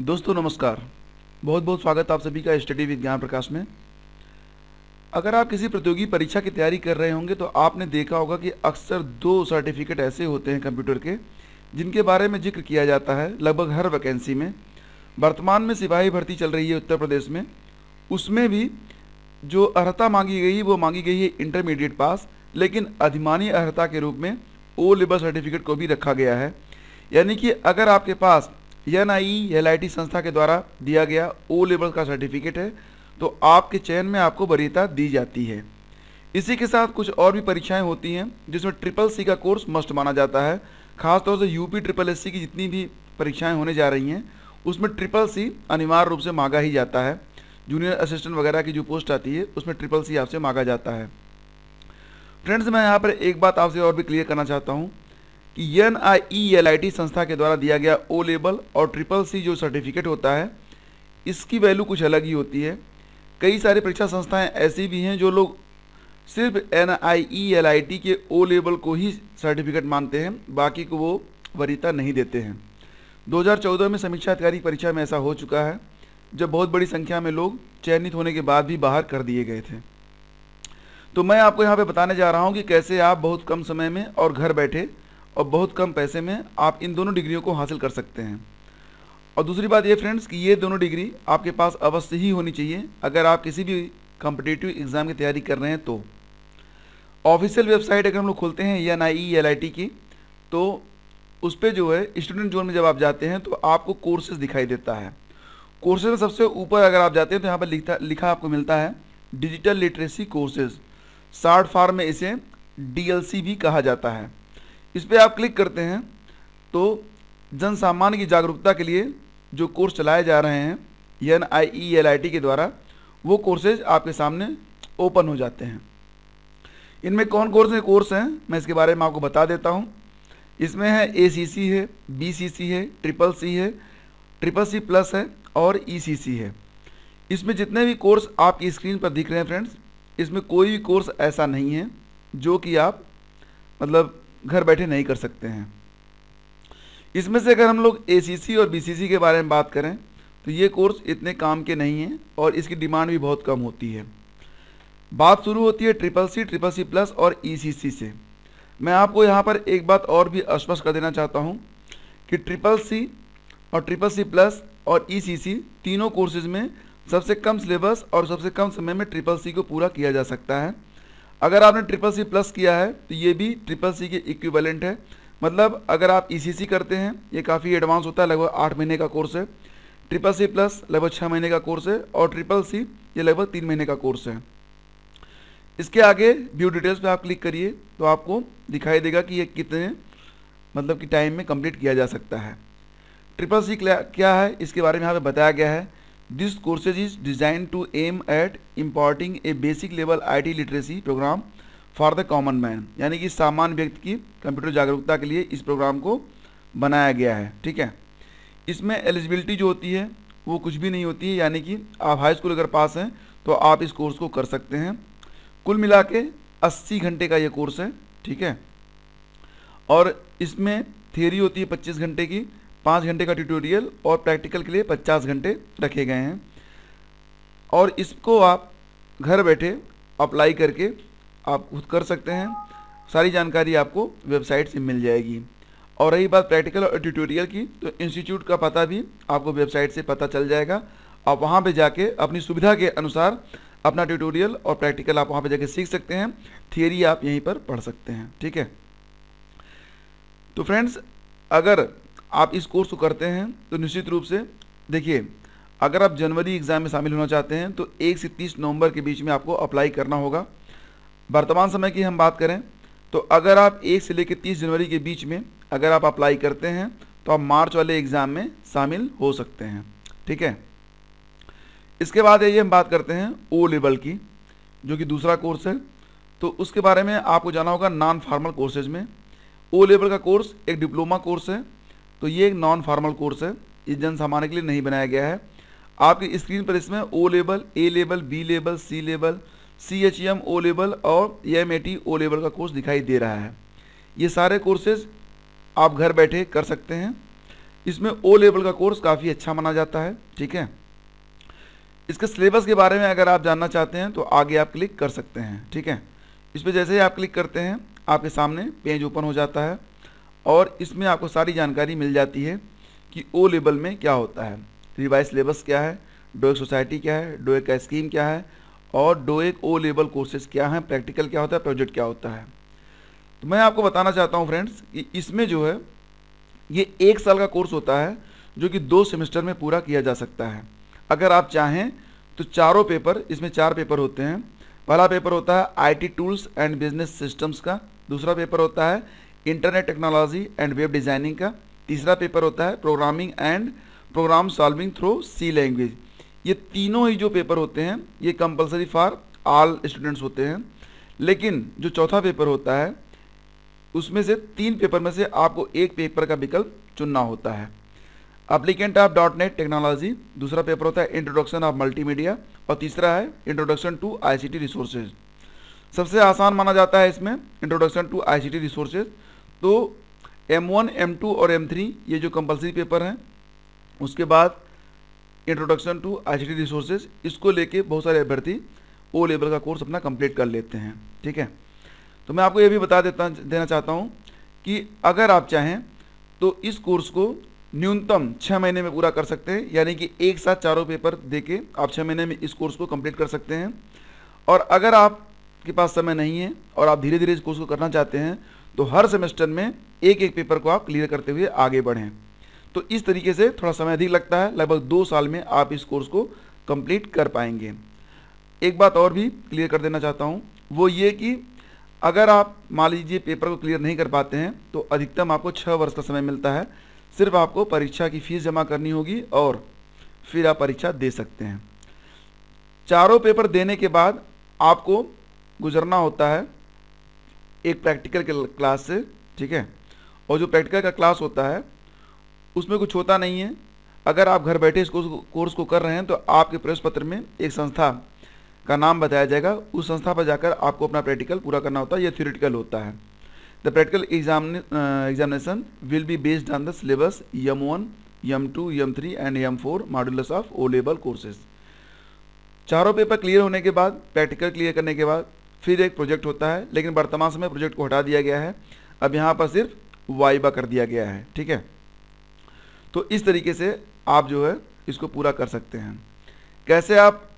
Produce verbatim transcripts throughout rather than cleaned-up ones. दोस्तों नमस्कार, बहुत बहुत स्वागत आप सभी का स्टडी विद ज्ञान प्रकाश में। अगर आप किसी प्रतियोगी परीक्षा की तैयारी कर रहे होंगे तो आपने देखा होगा कि अक्सर दो सर्टिफिकेट ऐसे होते हैं कंप्यूटर के जिनके बारे में जिक्र किया जाता है लगभग हर वैकेंसी में। वर्तमान में सिपाही भर्ती चल रही है उत्तर प्रदेश में, उसमें भी जो अर्हता मांगी गई वो मांगी गई है इंटरमीडिएट पास, लेकिन अधिमानी अर्हता के रूप में ओ लेवल सर्टिफिकेट को भी रखा गया है। यानी कि अगर आपके पास N I L I T संस्था के द्वारा दिया गया ओ लेवल का सर्टिफिकेट है तो आपके चयन में आपको वरीयता दी जाती है। इसी के साथ कुछ और भी परीक्षाएं होती हैं जिसमें ट्रिपल सी का कोर्स मस्ट माना जाता है। खासतौर से यूपी ट्रिपल एस सी की जितनी भी परीक्षाएं होने जा रही हैं उसमें ट्रिपल सी अनिवार्य रूप से मांगा ही जाता है। जूनियर असिस्टेंट वगैरह की जो पोस्ट आती है उसमें ट्रिपल सी आपसे मांगा जाता है। फ्रेंड्स, मैं यहाँ पर एक बात आपसे और भी क्लियर करना चाहता हूँ कि N I E L I T संस्था के द्वारा दिया गया ओ लेवल और ट्रिपल सी जो सर्टिफिकेट होता है इसकी वैल्यू कुछ अलग ही होती है। कई सारी परीक्षा संस्थाएं ऐसी भी हैं जो लोग सिर्फ N I E L I T के ओ लेवल को ही सर्टिफिकेट मानते हैं, बाकी को वो वरीयता नहीं देते हैं। दो हज़ार चौदह में समीक्षा तैयारी परीक्षा में ऐसा हो चुका है, जब बहुत बड़ी संख्या में लोग चयनित होने के बाद भी बाहर कर दिए गए थे। तो मैं आपको यहाँ पे बताने जा रहा हूँ कि कैसे आप बहुत कम समय में और घर बैठे और बहुत कम पैसे में आप इन दोनों डिग्रियों को हासिल कर सकते हैं। और दूसरी बात ये फ्रेंड्स कि ये दोनों डिग्री आपके पास अवश्य ही होनी चाहिए अगर आप किसी भी कॉम्पिटिटिव एग्ज़ाम की तैयारी कर रहे हैं। तो ऑफिशियल वेबसाइट अगर हम लोग खोलते हैं N I E L I T की, तो उस पर जो है स्टूडेंट जोन में जब आप जाते हैं तो आपको कोर्सेज दिखाई देता है। कोर्सेज में सबसे ऊपर अगर आप जाते हैं तो यहाँ पर लिखा लिखा आपको मिलता है digital literacy courses, short form में इसे डी एल सी भी कहा जाता है। इस पर आप क्लिक करते हैं तो जन सामान्य की जागरूकता के लिए जो कोर्स चलाए जा रहे हैं N I E L I T के द्वारा वो कोर्सेज आपके सामने ओपन हो जाते हैं। इनमें कौन कौन से कोर्स हैं मैं इसके बारे में आपको बता देता हूँ। इसमें है ए सी सी है, बी सी सी है, ट्रिपल सी है, ट्रिपल सी प्लस है और ई सी सी है। इसमें जितने भी कोर्स आपकी स्क्रीन पर दिख रहे हैं फ्रेंड्स, इसमें कोई भी कोर्स ऐसा नहीं है जो कि आप मतलब घर बैठे नहीं कर सकते हैं। इसमें से अगर हम लोग ए सी सी और बी सी सी के बारे में बात करें तो ये कोर्स इतने काम के नहीं हैं और इसकी डिमांड भी बहुत कम होती है। बात शुरू होती है triple C, triple C plus और ई सी सी से। मैं आपको यहाँ पर एक बात और भी स्पष्ट कर देना चाहता हूँ कि ट्रिपल सी और ट्रिपल सी प्लस और ई सी सी तीनों कोर्सेज में सबसे कम सिलेबस और सबसे कम समय में ट्रिपल सी को पूरा किया जा सकता है। अगर आपने ट्रिपल सी प्लस किया है तो ये भी ट्रिपल सी के इक्विवेलेंट है। मतलब अगर आप ई सी सी करते हैं, ये काफ़ी एडवांस होता है, लगभग आठ महीने का कोर्स है। ट्रिपल सी प्लस लगभग छः महीने का कोर्स है और ट्रिपल सी ये लगभग तीन महीने का कोर्स है। इसके आगे व्यू डिटेल्स पे आप क्लिक करिए तो आपको दिखाई देगा कि ये कितने मतलब कि टाइम में कंप्लीट किया जा सकता है। ट्रिपल सी क्या है इसके बारे में यहाँ पे बताया गया है। This courses is design to aim at importing a basic level IT literacy program for the common man, यानी कि सामान्य व्यक्ति की कंप्यूटर जागरूकता के लिए इस प्रोग्राम को बनाया गया है। ठीक है, इसमें एलिजिबिलिटी जो होती है वो कुछ भी नहीं होती है, यानी कि आप हाई स्कूल अगर पास हैं तो आप इस कोर्स को कर सकते हैं। कुल मिला के अस्सी घंटे का ये कोर्स है। ठीक है, और इसमें थियोरी होती है पच्चीस घंटे की, पाँच घंटे का ट्यूटोरियल और प्रैक्टिकल के लिए पचास घंटे रखे गए हैं। और इसको आप घर बैठे अप्लाई करके आप खुद कर सकते हैं। सारी जानकारी आपको वेबसाइट से मिल जाएगी। और रही बात प्रैक्टिकल और ट्यूटोरियल की, तो इंस्टीट्यूट का पता भी आपको वेबसाइट से पता चल जाएगा। आप वहाँ पे जाके अपनी सुविधा के अनुसार अपना ट्यूटोरियल और प्रैक्टिकल आप वहाँ पे जाके सीख सकते हैं। थियरी आप यहीं पर पढ़ सकते हैं। ठीक है, तो फ्रेंड्स अगर आप इस कोर्स को करते हैं तो निश्चित रूप से देखिए, अगर आप जनवरी एग्ज़ाम में शामिल होना चाहते हैं तो एक से तीस नवंबर के बीच में आपको अप्लाई करना होगा। वर्तमान समय की हम बात करें तो अगर आप एक से लेकर तीस जनवरी के बीच में अगर आप अप्लाई करते हैं तो आप मार्च वाले एग्ज़ाम में शामिल हो सकते हैं। ठीक है, इसके बाद यही हम बात करते हैं ओ लेवल की, जो कि दूसरा कोर्स है। तो उसके बारे में आपको जाना होगा नॉन फार्मल कोर्सेज में। ओ लेवल का कोर्स एक डिप्लोमा कोर्स है, तो ये एक नॉन फार्मल कोर्स है, इस जन सामान्य के लिए नहीं बनाया गया है। आपकी स्क्रीन पर इसमें O level, A level, B level, C level, C H M O level और M A T O level का कोर्स दिखाई दे रहा है। ये सारे कोर्सेज आप घर बैठे कर सकते हैं। इसमें ओ लेवल का कोर्स काफ़ी अच्छा माना जाता है। ठीक है, इसके सिलेबस के बारे में अगर आप जानना चाहते हैं तो आगे आप क्लिक कर सकते हैं। ठीक है, इस पर जैसे ही आप क्लिक करते हैं आपके सामने पेज ओपन हो जाता है और इसमें आपको सारी जानकारी मिल जाती है कि ओ लेवल में क्या होता है, रिवाइज सिलेबस क्या है, डोएक सोसाइटी क्या है, डोएक का स्कीम क्या है और डोएक ओ लेवल कोर्सेज क्या हैं, प्रैक्टिकल क्या होता है, प्रोजेक्ट क्या होता है। तो मैं आपको बताना चाहता हूं फ्रेंड्स कि इसमें जो है ये एक साल का कोर्स होता है जो कि दो सेमेस्टर में पूरा किया जा सकता है। अगर आप चाहें तो चारों पेपर, इसमें चार पेपर होते हैं। पहला पेपर होता है IT tools and business systems का, दूसरा पेपर होता है internet technology and web designing का, तीसरा पेपर होता है programming and program solving through C language. ये तीनों ही जो पेपर होते हैं ये कंपलसरी फॉर ऑल स्टूडेंट्स होते हैं, लेकिन जो चौथा पेपर होता है उसमें से तीन पेपर में से आपको एक पेपर का विकल्प चुनना होता है। Applicant of dot net technology, दूसरा पेपर होता है इंट्रोडक्शन ऑफ मल्टीमीडिया और तीसरा है इंट्रोडक्शन टू आईसीटी रिसोर्सेज। सबसे आसान माना जाता है इसमें इंट्रोडक्शन टू आईसीटी रिसोर्सेज। तो एम वन, एम टू और एम थ्री ये जो कंपलसरी पेपर हैं, उसके बाद इंट्रोडक्शन टू आईसीटी रिसोर्सेज, इसको लेके बहुत सारे अभ्यर्थी ओ लेवल का कोर्स अपना कंप्लीट कर लेते हैं। ठीक है, तो मैं आपको ये भी बता देता देना चाहता हूँ कि अगर आप चाहें तो इस कोर्स को न्यूनतम छः महीने में पूरा कर सकते हैं, यानी कि एक साथ चारों पेपर देके आप छः महीने में इस कोर्स को कंप्लीट कर सकते हैं। और अगर आपके पास समय नहीं है और आप धीरे धीरे इस कोर्स को करना चाहते हैं तो हर सेमेस्टर में एक एक पेपर को आप क्लियर करते हुए आगे बढ़ें। तो इस तरीके से थोड़ा समय अधिक लगता है, लगभग दो साल में आप इस कोर्स को कंप्लीट कर पाएंगे। एक बात और भी क्लियर कर देना चाहता हूँ, वो ये कि अगर आप मान लीजिए पेपर को क्लियर नहीं कर पाते हैं तो अधिकतम आपको छः वर्ष का समय मिलता है, सिर्फ आपको परीक्षा की फ़ीस जमा करनी होगी और फिर आप परीक्षा दे सकते हैं। चारों पेपर देने के बाद आपको गुजरना होता है एक प्रैक्टिकल के क्लास से। ठीक है, और जो प्रैक्टिकल का क्लास होता है उसमें कुछ होता नहीं है। अगर आप घर बैठे इस कोर्स को कर रहे हैं तो आपके प्रवेश पत्र में एक संस्था का नाम बताया जाएगा, उस संस्था पर जाकर आपको अपना प्रैक्टिकल पूरा करना होता है। यह थियोरेटिकल होता है। The practical examin uh, examination will be based on the syllabus M one, M two, M three and M four modulus of O level courses। चारों पेपर क्लियर होने के बाद, प्रैक्टिकल क्लियर करने के बाद फिर एक प्रोजेक्ट होता है, लेकिन वर्तमान समय प्रोजेक्ट को हटा दिया गया है। अब यहाँ पर सिर्फ वाइबा कर दिया गया है। ठीक है, तो इस तरीके से आप जो है इसको पूरा कर सकते हैं। कैसे आप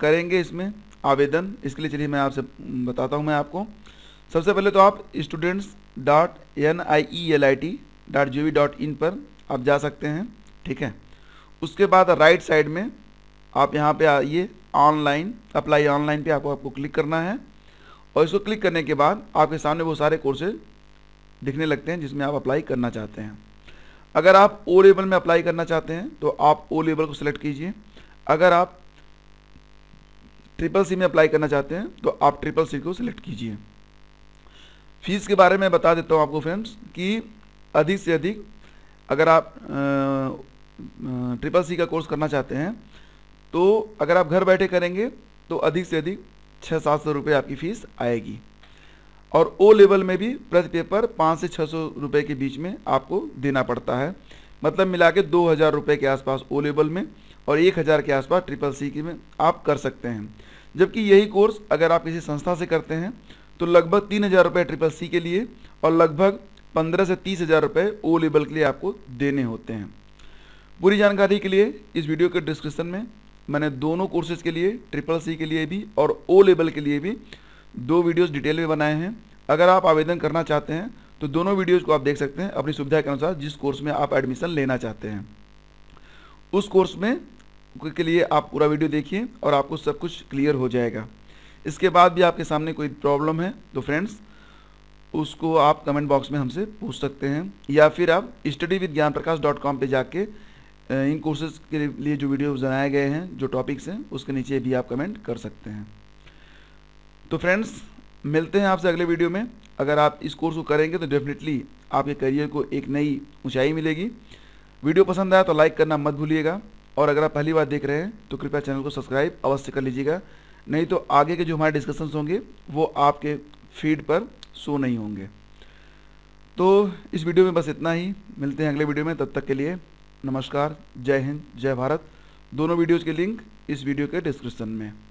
करेंगे इसमें आवेदन, इसके लिए चलिए मैं आपसे बताता हूँ। मैं आपको सबसे पहले तो आप students dot N I E L I T dot G O V dot in पर आप जा सकते हैं। ठीक है, उसके बाद राइट साइड में आप यहाँ पे आइए, ऑनलाइन अप्लाई ऑनलाइन पे आपको आपको क्लिक करना है और इसको क्लिक करने के बाद आपके सामने वो सारे कोर्सेज दिखने लगते हैं जिसमें आप अप्लाई करना चाहते हैं। अगर आप ओ लेवल में अप्लाई करना चाहते हैं तो आप ओ लेवल को सिलेक्ट कीजिए। अगर आप ट्रिपल सी में अप्लाई करना चाहते हैं तो आप ट्रिपल सी को सिलेक्ट कीजिए। फीस के बारे में बता देता हूँ आपको फ्रेंड्स कि अधिक से अधिक अगर आप ट्रिपल सी का कोर्स करना चाहते हैं तो अगर आप घर बैठे करेंगे तो अधिक से अधिक छः सात सौ रुपये आपकी फ़ीस आएगी। और ओ लेवल में भी प्रति पेपर पाँच से छः सौ रुपये के बीच में आपको देना पड़ता है, मतलब मिला के दो हज़ार रुपये के आसपास ओ लेवल में और एक हज़ार के आसपास ट्रिपल सी की में आप कर सकते हैं। जबकि यही कोर्स अगर आप किसी संस्था से करते हैं तो लगभग तीन हज़ार रुपये ट्रिपल सी के लिए और लगभग पंद्रह से तीस हज़ार रुपये ओ लेवल के लिए आपको देने होते हैं। पूरी जानकारी के लिए इस वीडियो के डिस्क्रिप्शन में मैंने दोनों कोर्सेज़ के लिए, ट्रिपल सी के लिए भी और ओ लेवल के लिए भी, दो वीडियोस डिटेल में बनाए हैं। अगर आप आवेदन करना चाहते हैं तो दोनों वीडियोज़ को आप देख सकते हैं अपनी सुविधा के अनुसार, जिस कोर्स में आप एडमिशन लेना चाहते हैं उस कोर्स में के लिए आप पूरा वीडियो देखिए और आपको सब कुछ क्लियर हो जाएगा। इसके बाद भी आपके सामने कोई प्रॉब्लम है तो फ्रेंड्स उसको आप कमेंट बॉक्स में हमसे पूछ सकते हैं, या फिर आप स्टडी विद ज्ञान प्रकाश डॉट कॉम पर जाके इन कोर्सेज़ के लिए जो वीडियो बनाए गए हैं, जो टॉपिक्स हैं, उसके नीचे भी आप कमेंट कर सकते हैं। तो फ्रेंड्स मिलते हैं आपसे अगले वीडियो में। अगर आप इस कोर्स को करेंगे तो डेफिनेटली आपके करियर को एक नई ऊँचाई मिलेगी। वीडियो पसंद आया तो लाइक करना मत भूलिएगा और अगर आप पहली बार देख रहे हैं तो कृपया चैनल को सब्सक्राइब अवश्य कर लीजिएगा, नहीं तो आगे के जो हमारे डिस्कशंस होंगे वो आपके फीड पर शो नहीं होंगे। तो इस वीडियो में बस इतना ही, मिलते हैं अगले वीडियो में, तब तक के लिए नमस्कार, जय हिंद, जय भारत। दोनों वीडियोज़ के लिंक इस वीडियो के डिस्क्रिप्शन में।